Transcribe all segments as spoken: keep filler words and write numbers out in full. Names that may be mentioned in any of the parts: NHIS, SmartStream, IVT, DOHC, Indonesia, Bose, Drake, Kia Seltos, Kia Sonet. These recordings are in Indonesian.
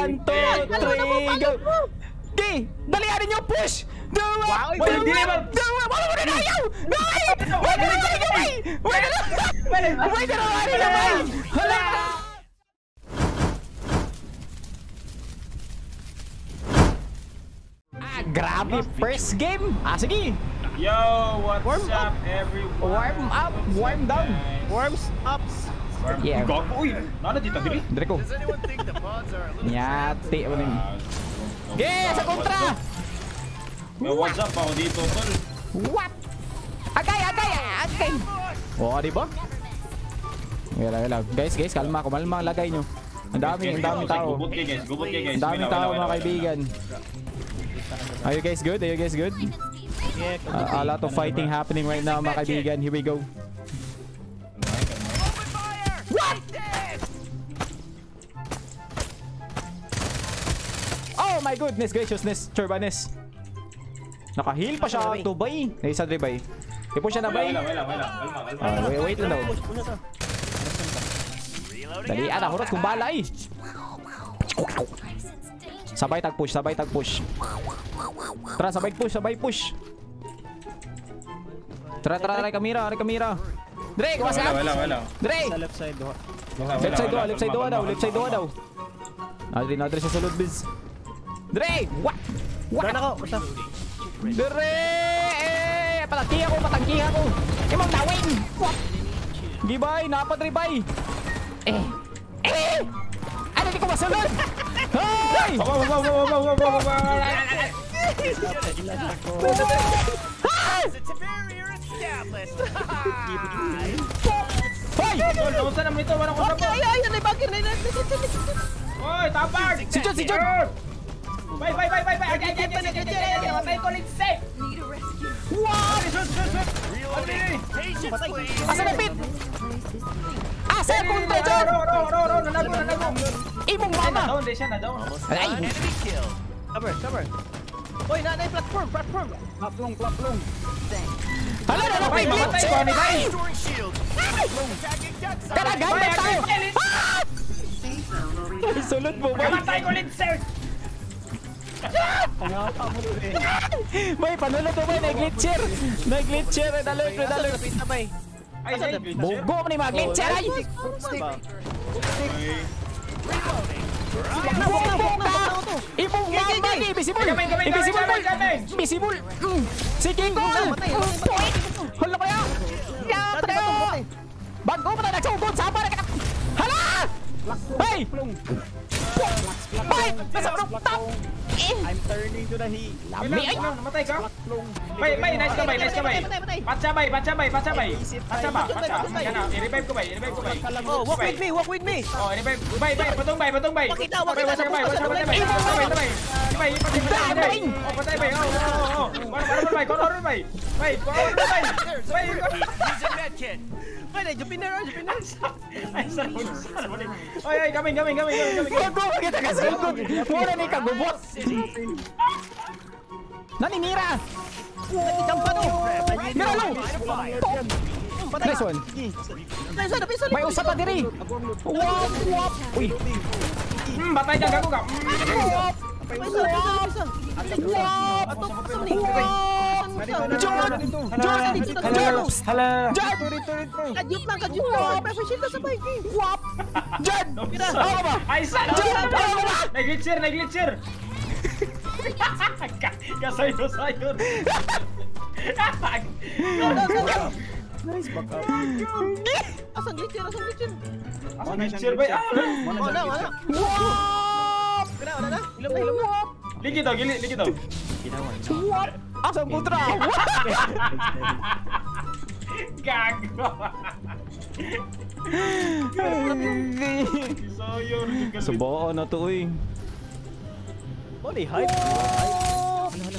one, two, three, go. Oke, dali ada nyopush. Dua, dua, dua, dua, walau udah dayau. Doi, walau udah dayau. Walau udah dayau. Walau Grabe, first game, asik nih. Yo, what's warm up, up everyone? Warm up, warm down, warms up. Yeah. Uy, nana dito diri. Drake. Nyati bening. Ge, sa kontra. Yo, what's up pao dito, tol? What? Agay, agay, agay. Oh, di ba? Wala, wala. Guys, guys, kalma, kumalma lagay nyo. Ang dami, ang dami tao. Gubot kayo, guys. Gubot kayo, guys. Ang dami tao, mga kaibigan. Are you guys good? Are you guys good? Uh, a lot of fighting happening right now, mga kaibigan. Here we go. What? Oh my goodness graciousness, Turbanes. Naka-heal pa siya, tubay. Naisa dribay. I-push siya na bay. Uh, wait, wait lang daw. Dali, ana, hurot kong bala eh. Sabay tag push, sabay tag push. Tara, sabay push, sabay push. Tara, tara, aray kamera, aray kamera. Drake, what's up? Drake! Left side doha. Left side doha, left side doha daw, left side doha daw. Nadri, nadri sa sulod, biz. Drake! What? What? Dara ako, basta. Drake! Patangki ako, patangki ako. Imang nawin! What? Gibay, napatribay. Eh. Eh! Ano, di ko masunod! Hey! Wow! Imong mama. Ay. Cover, cover. Oy, na na platform, platform. Platform, platform. Hala na na glitch ko ni guys. Tara, gamit tayo. Sulut mo ba? Matay ko ulit, sir. May panulot mo ba? Nag-glitcher. Nag-glitcher. Nalert, nalert. Bugo ni mag-glitcher. Ay. Ibong mama ni Invisible! Invisible! Invisible! Sige goal! Hala kaya! Yate! Bago pa na nagsugod! Sapa na ka! Hala! Hey! Bye! Nasa unong top! I'm turning to the heat! Lami ay! Namatay ka? Bay! Bay! Nice ka bay! Nice ka bay! Patsa bay! Patsa bay! Patsa bay! Patsa ba? Patsa! I-revive ko bay! I-revive ko bay! Oh! Walk with me! Walk with me! Oh! I-revive! Bay! Bay! Patong bay! Patong bay! Pakita! Pakita! Patsa bay! Patsa bay! Patsa bay! Patsa bay! Bay! Patay bay! Oh! Patay bay! Oh! Oh! Oh! Koron bay! Koron bay! Bay! Koron bay! Bay! He's a mad kid! Bay! Jump in there! Jump in there! Ay! Sarap! Sarap! Oy! Oy! Gaming! Gaming! Gaming! Gaming! Go! Go! Kita kasugod! Mura ni kagubot! Nani Mira! Nagijampa daw! Mira low! Nice one! May usap pa diri! Wap! Wap! Uy! Batay ka gago ka! Wap! Wap! Wap! Wap! John! John! John! Kajut lang! Kajut lang! Professional sa bike! Wap! John! Ako ba? John! Ako ba? Nag-glitcher! Nag-glitcher! Kasayo-sayo. Nice bakal. Asan glitcher, asan glitcher. Asan glitcher bay. Wala, wala. Wop. Kena wala na. Ilom na, ilom na. Ligi to, gili, ligi to. Wop. Asan putra. Gago. Subo na to uy. Holy hype!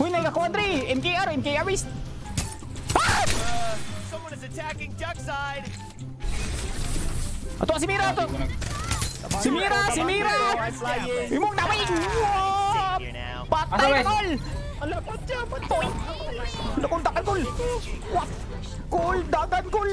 Uy, nagkakuha Dre! M K R! M K R is... Someone is attacking Duckside! Ato! Si Mira! Ato! Si Mira! Si Mira! Imong naway! Patay gol! Ala, patya! Patya! Lakon takal gol! Gol! Dagan gol!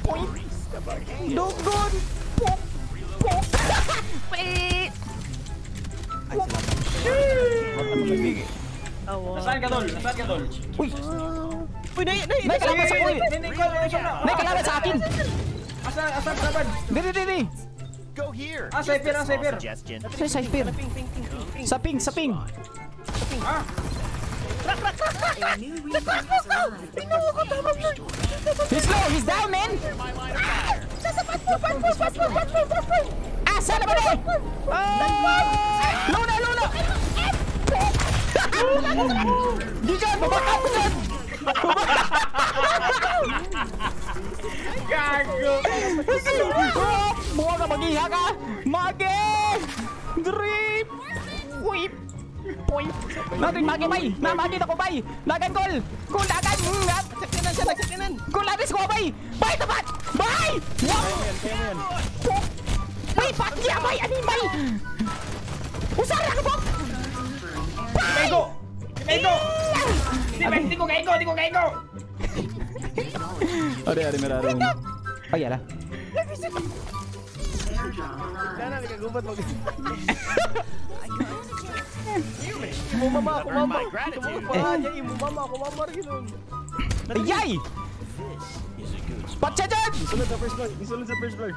Point! Dogon! Pop! Pop! Wait! Ahí se la... Uy. Uy, naik, naik, naik ke lapan, uy. Naik ke lapan, sakin. Asal, asal ke lapan. Nih, nih, nih. Ah, saipir, ah, saipir. Saya saipir. Saping, saping. Ah. Rak, rak, rak, rak. Tinggal aku tambah. He's low, he's down, man. Ah, sana badai. Luna, Luna. Dijon, bapak Dijon. Kagum. Bawa ke bagi ya kak. Mage. Drip. Whip. Point. Natin mage bay. Nah mage na ko bay. Lagan goal. Goal lagan. Nagsakinan siya. Nagsakinan. Goal labis ko bay. Bay tapat. Bay. Bay pak niya bay. Animal. Usara ka po. Bay. Bay go. Bay go. Hindi ko kain ko. Hindi ko kain ko. Are are mera are. Ay ala. Sana nagagubot mo. Umama ako mama. Ay umama ako mama gitu. Ayay. Patchajan. Isulod sa first floor. Isulod sa first floor.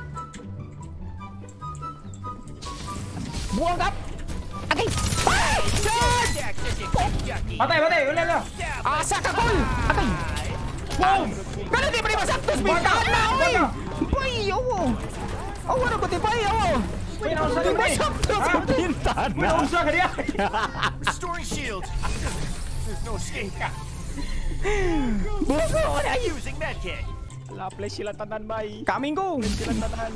Buang up. Agay. Patay patay ulan lo. Asa ka gol. Agay. Wow. Pero di pa sakto spintahan na oy. Boy oh. Oh wala ko tibay oh. Wait, no, sorry, wait. Wait, sorry, yeah. Restoring shield. There's no escape. Buko, what are you using that kid? Ala play sila tanan bay. Coming ko. Sila tanan.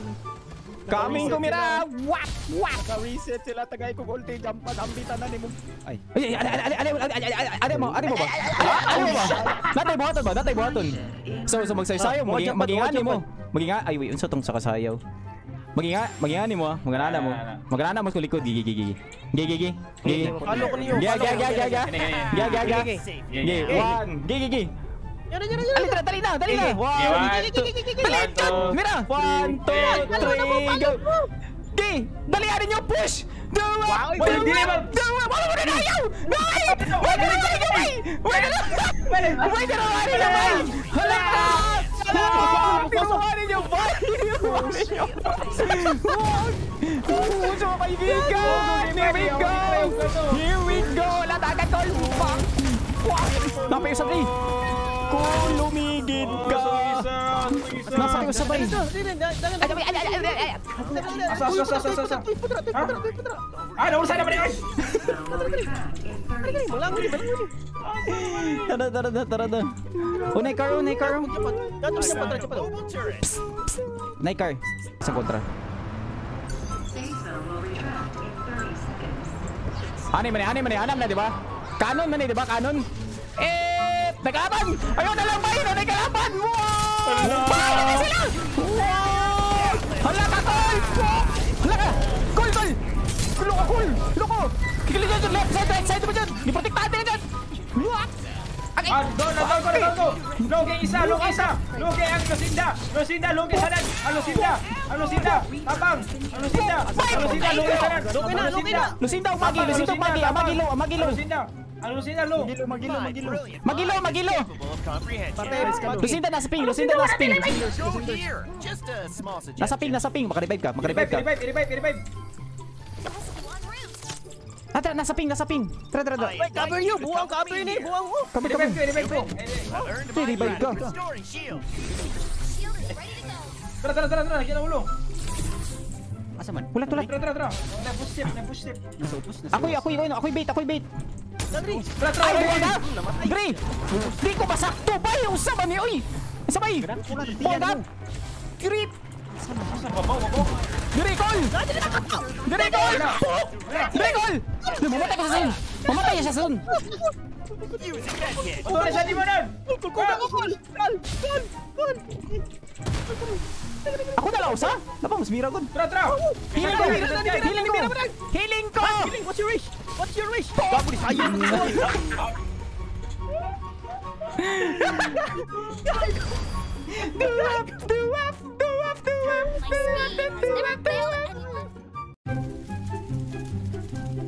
Coming ko mira. Wap, wap. Ka reset sila tagay ko voltage jump pad ambi tanan ni mo. Ay. Ay, ale ale ale ale mo, ale mo ba? Ale mo ba? Natay boton ba? Natay boton. So, so magsaysay mo, magingan mo. Magingan, ay wait, unsa tong sa kasayaw? Maginga, maginga ni mo, maganana mo. Maganana mo sa likod, gigi gigi. Gigi gigi. Gigi. Halo ko niyo. Gigi gigi gigi. Gigi gigi. Gigi. One, gigi gigi. Yara yara yara. Ali tara talina, talina. One, two, three. Mira. One, two, three, go. Di, dali ari niyo push. Dua. Dua. Dua. Wala mo na ayaw. No way. Wala na way. Wala na. Wala na way. Hala ka. Pasokan niyo ba? Oh, sama kaibigan! Here we go! Here we go! Latakan tol! Fuck! Fuck! Napausap ni! Kung lumigid ka! Napausap ay! Ay! Ay! Ay! Ay! Ay! Asa! Asa! Asa! Asa! Asa! Ha? Ah! Naurusan naman yun! Balang mo ni! Balang mo ni! Tara! Tara! Tara! Tara! Oh! Naikar! Oh! Naikar! Cepat! Cepat! Naikar! Isang kontra! Ani mani, ani mani, anam na diba? Kanon mani diba, kanon? Eh, nag-aban! Ayun na lang ba yun, nag-aban! Wow! Paano na sila! Wow! Hala ka, goal! Hala ka! Goal, goal! Loko, goal! Loko! Kikili dyan, left side, right side mo dyan! Iprotektahan nila dyan! What? Ah, doon, doon ko, doon ko! Loke isa, loke isa! Loke ang Lucinda! Lucinda, loke sanan! Ang Lucinda! Ang Lucinda! Tapang! Ang Lucinda! Ang Lucinda, loke sanan! Loke na, loke na! Lucinda, umagi! Lucinda, umagi! Amagilo, amagilo! Ang Lucinda, lo! Magilo, magilo! Magilo, magilo! Lucinda, nasa ping! Lucinda, nasa ping! Nasa ping, nasa ping! Makarevive ka, makarevive ka! I-revive, i-revive, i-reve! Atra, nasa ping, nasa ping. Tara, tara, tara. Wait, cover you. Buang cover ni, buang ko. Kami, kami. Revive ko, revive ko. Tara, tara, tara, tara. Kaya na ulo. Asa man? Ulat, ulat. Tara, tara, tara. Na-push step, na-push step. Ako'y, ako'y, ako'y bait, ako'y bait. Tara, tara, tara. Dre! Dre ko masakto. Bay, usap man eh, oy. Sabay. Hold up. Grip. Asa ba, bawa ko? Drake! Drake! Drake! Mamatay ka sa zone! Mamatay ka sa zone! Otoran siya di mo nun! Ako na laos ha? Napa mas mira good? Tra tra! Healing ko! Healing ko! Healing ko! What's your wish? What's your wish? Babulis ayaw! Duwap! Duwap! Duwap! Duwap! Duwap! Duwap! Duwap!